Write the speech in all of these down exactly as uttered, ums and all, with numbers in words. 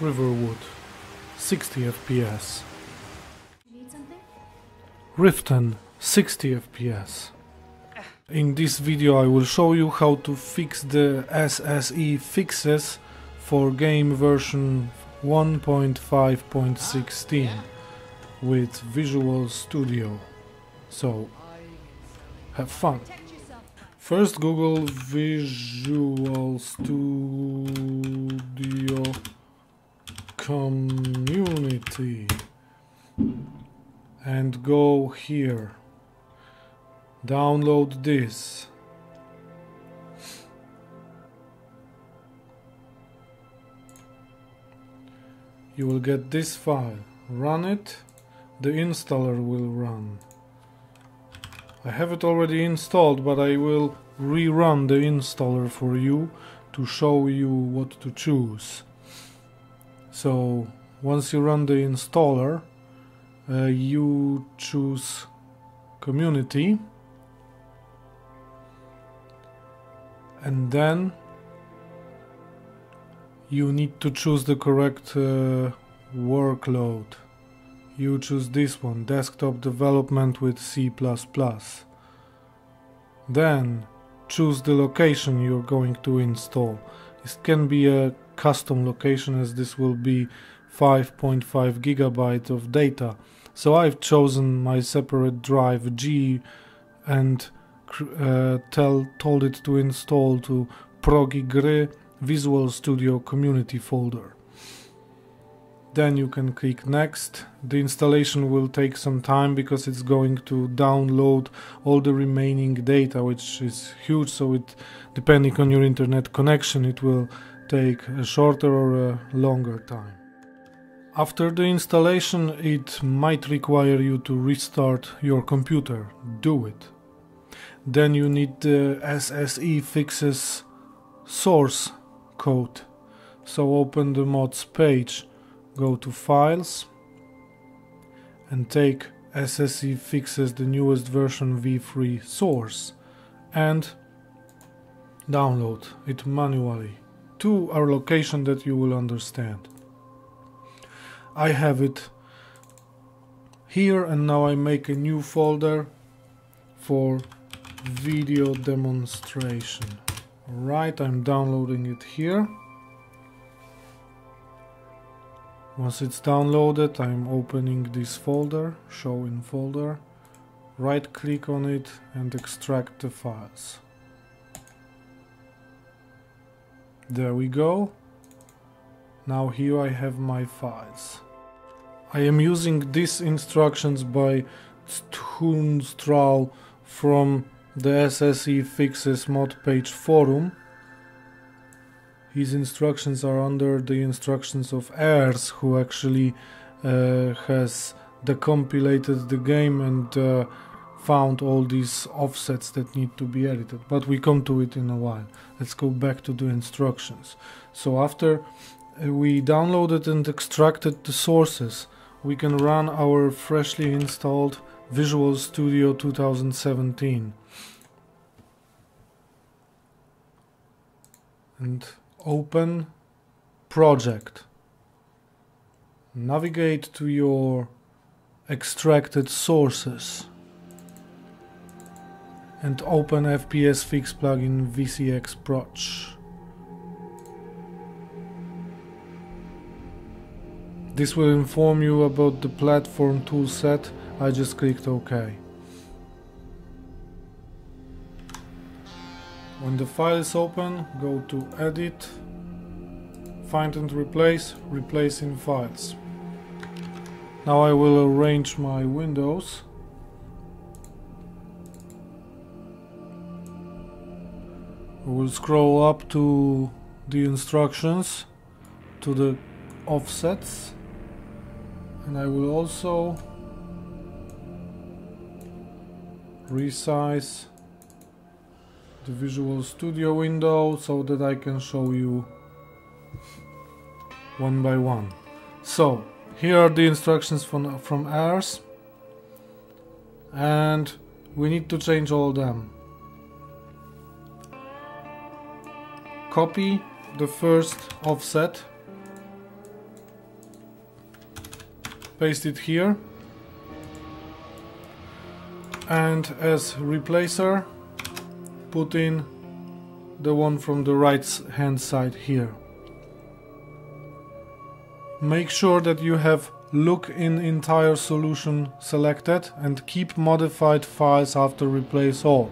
Riverwood, sixty F P S. Riften, sixty F P S. In this video I will show you how to fix the S S E fixes for game version one point five point sixteen with Visual Studio. So, have fun! First Google Visual Studio Community and go here, download this. You will get this file, run it, the installer will run. I have it already installed, but I will rerun the installer for you to show you what to choose. So once you run the installer, uh, you choose Community and then you need to choose the correct uh, workload. You choose this one, Desktop Development with C plus plus. Then choose the location you're going to install. This can be a custom location, as this will be five point five gigabytes of data. So I've chosen my separate drive G and uh, tell, told it to install to Progigre Visual Studio Community folder. Then you can click next. The installation will take some time because it's going to download all the remaining data, which is huge, so it, depending on your internet connection, it will take a shorter or a longer time. After the installation, it might require you to restart your computer. Do it. Then you need the S S E Fixes source code. So open the mods page. Go to Files and take S S E Fixes, the newest version v three source, and download it manually to our location that you will understand. I have it here, and now I make a new folder for video demonstration. Alright, I'm downloading it here. Once it's downloaded, I'm opening this folder, show in folder, right click on it and extract the files. There we go. Now here I have my files. I am using these instructions by Thun Strahl from the S S E Fixes mod page forum. These instructions are under the instructions of aers, who actually uh, has decompilated the game and uh, found all these offsets that need to be edited. But we come to it in a while. Let's go back to the instructions. So after we downloaded and extracted the sources, we can run our freshly installed Visual Studio twenty seventeen. And open project. Navigate to your extracted sources and open F P S Fix plugin V C X Proj. This will inform you about the platform toolset. I just clicked OK. When the file is open, go to Edit, Find and Replace, Replace in Files. Now I will arrange my windows. We will scroll up to the instructions, to the offsets, and I will also resize the Visual Studio window so that I can show you one by one. So here are the instructions from, from aers, and we need to change all of them. Copy the first offset paste it here, and as replacer put in the one from the right hand side here. Make sure that you have look in entire solution selected and keep modified files after replace all.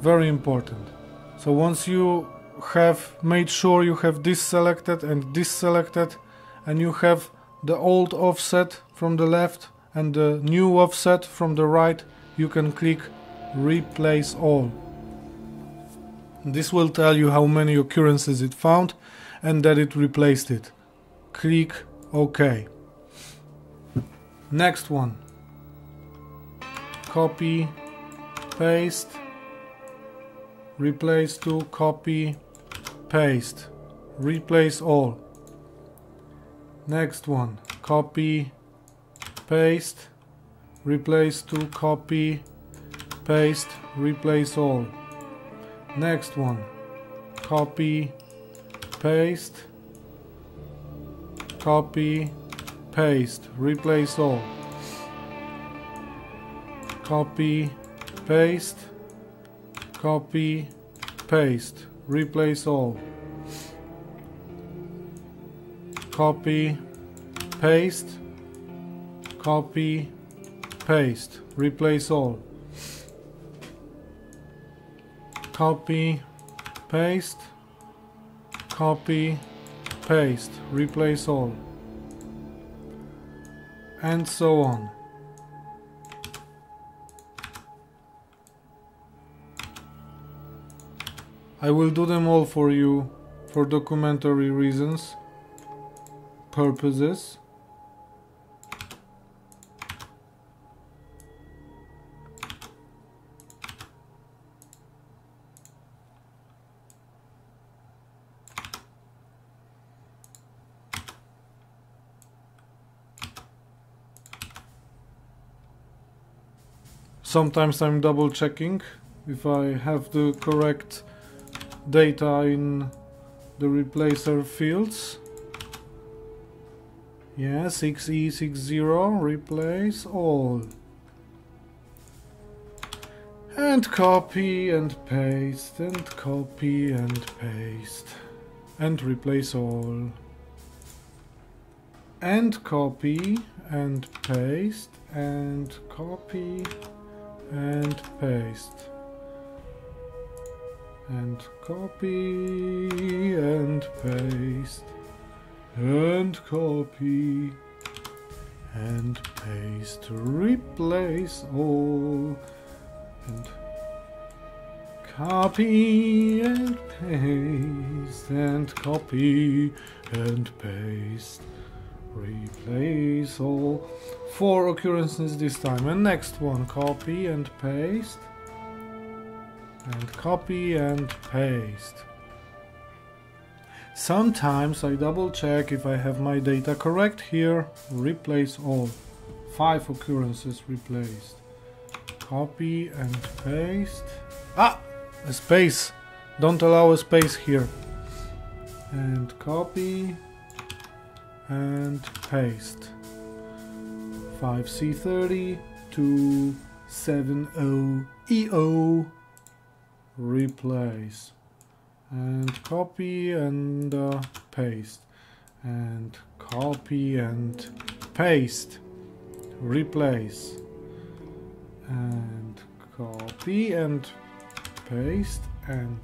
Very important. So once you have made sure you have this selected and this selected, and you have the old offset from the left and the new offset from the right, you can click replace all. This will tell you how many occurrences it found and that it replaced it. Click OK. Next one. Copy, paste, replace to, copy, paste, replace all. Next one. Copy, paste, replace to, copy, paste, replace all. Next one. Copy, paste, copy, paste, replace all. Copy, paste, copy, paste, replace all. Copy, paste, copy, paste, replace all. Copy, paste, copy, paste, replace all, and so on. I will do them all for you for documentary reasons, purposes. Sometimes I'm double checking if I have the correct data in the replacer fields. Yeah, six E six zero, replace all. And copy and paste, and copy and paste, and replace all. And copy and paste, and copy and paste, and copy and paste, and copy and paste, replace all, and copy and paste, and copy and paste, replace all. Four occurrences this time. And next one. Copy and paste, and copy and paste. Sometimes I double check if I have my data correct here. Replace all. Five occurrences replaced. Copy and paste. Ah! A space. Don't allow a space here. And copy and paste. five C thirty to seven zero E zero, replace, and copy and uh, paste, and copy and paste, replace, and copy and paste, and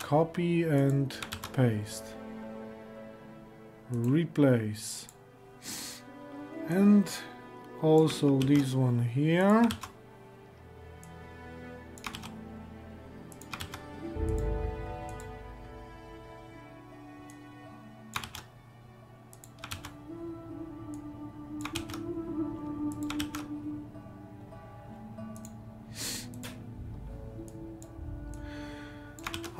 copy and paste, replace. And also this one here.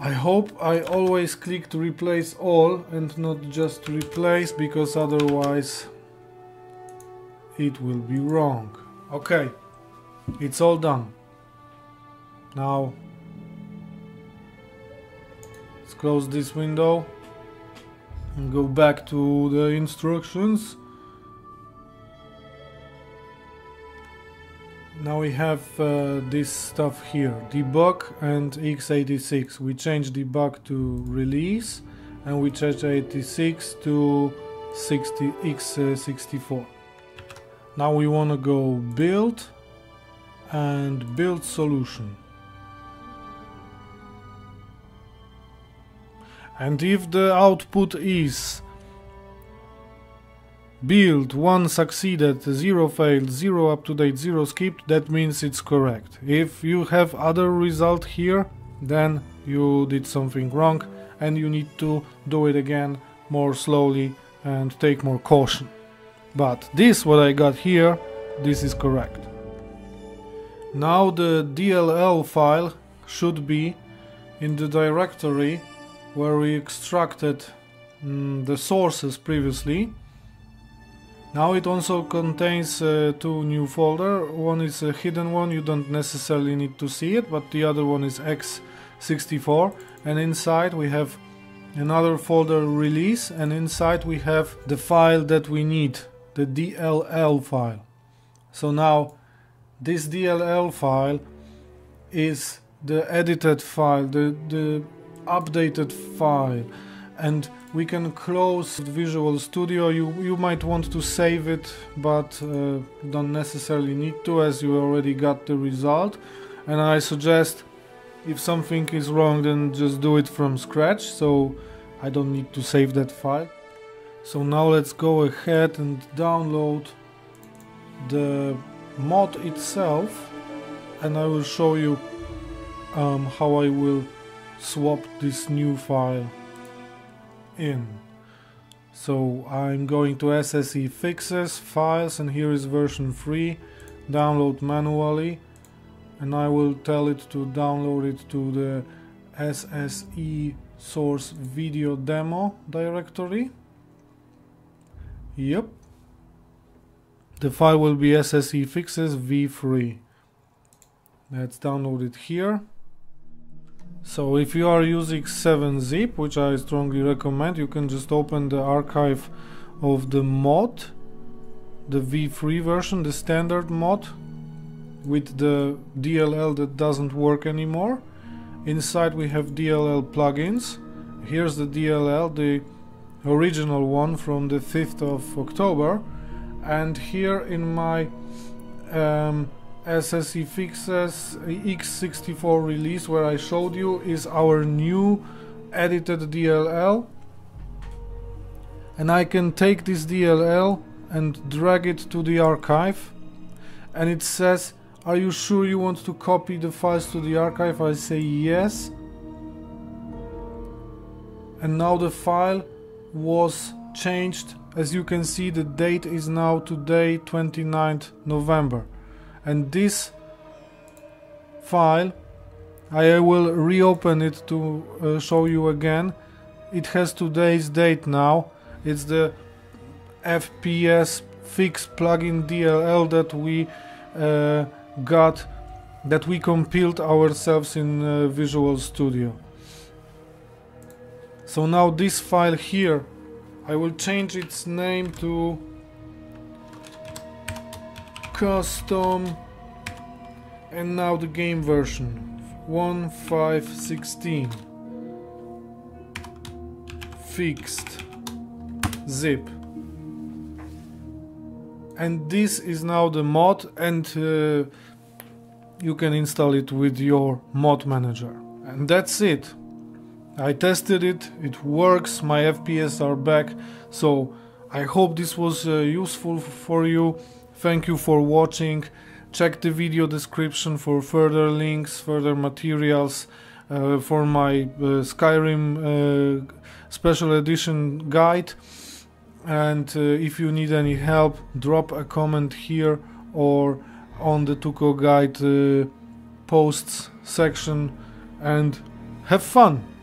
I hope I always clicked replace all and not just replace, because otherwise it will be wrong. Okay, it's all done. Now let's close this window and go back to the instructions. Now we have uh, this stuff here, debug and x eighty-six. We change debug to release and we change eighty-six to sixty, x sixty-four. Now we want to go build and build solution. And if the output is build, one succeeded, zero failed, zero up to date, zero skipped, that means it's correct. If you have other result here, then you did something wrong and you need to do it again more slowly and take more caution. But this what I got here, this is correct. Now the D L L file should be in the directory where we extracted mm, the sources previously. Now it also contains uh, two new folder. One is a hidden one, you don't necessarily need to see it, but the other one is x sixty-four, and inside we have another folder release, and inside we have the file that we need, the D L L file. So now this D L L file is the edited file, the, the updated file, and we can close Visual Studio. You, you might want to save it, but uh, don't necessarily need to, as you already got the result. And I suggest, if something is wrong, then just do it from scratch, so I don't need to save that file. So now let's go ahead and download the mod itself, and I will show you um, how I will swap this new file in. So I'm going to S S E Fixes, Files, and here is version three, download manually, and I will tell it to download it to the S S E source video demo directory. Yep, the file will be S S E Fixes v three. Let's download it here. So if you are using seven zip, which I strongly recommend, you can just open the archive of the mod, the v three version, the standard mod, with the D L L that doesn't work anymore. Inside we have D L L plugins. Here's the D L L, the original one from the fifth of October, and here in my um, S S E Fixes x sixty-four release, where I showed you, is our new edited D L L, and I can take this D L L and drag it to the archive, and it says, are you sure you want to copy the files to the archive? I say yes, and now the file was changed. As you can see, the date is now today, twenty-ninth November. And this file, I will reopen it to uh, show you again. It has today's date now. It's the F P S Fix plugin D L L that we uh, got, that we compiled ourselves in uh, Visual Studio. So now this file here, I will change its name to Custom, and now the game version one five sixteen fixed zip, and this is now the mod, and uh, you can install it with your mod manager. And that's it. I tested it, it works, my F P S are back, so I hope this was uh, useful for you. Thank you for watching. Check the video description for further links, further materials, uh, for my uh, Skyrim uh, special edition guide, and uh, if you need any help, drop a comment here or on the Tuco Guide uh, posts section, and have fun!